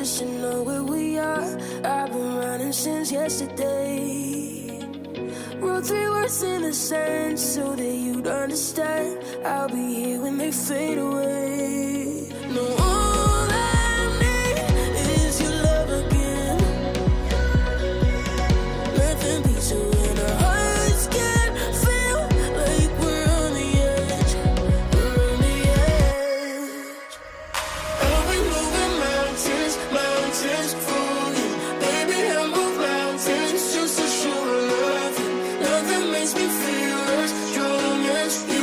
just to know where we are. I've been running since yesterday. Wrote 3 words in the sand so that you'd understand. I'll be here when they fade away. No. Makes me feel as strong as you.